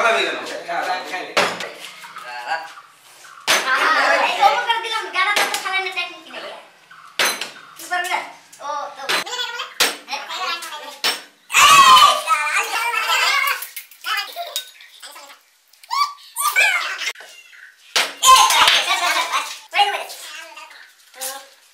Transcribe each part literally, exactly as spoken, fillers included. Sola díganos. ¿Cómo que digan cara de salen de técnica? Super bien. Oh, todo.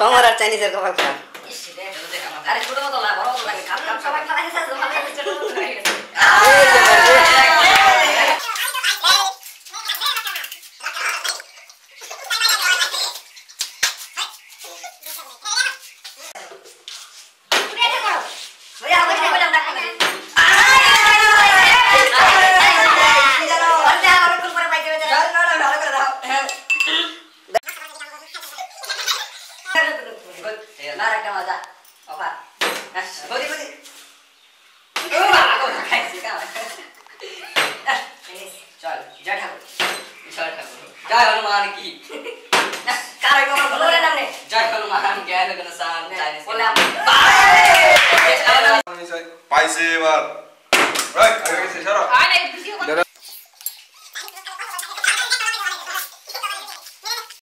Soalnya Chinese itu apa? Ada cukup atau lah, baru lagi kamu sama kalian satu sama kalian cukup lagi. Five, seven, right.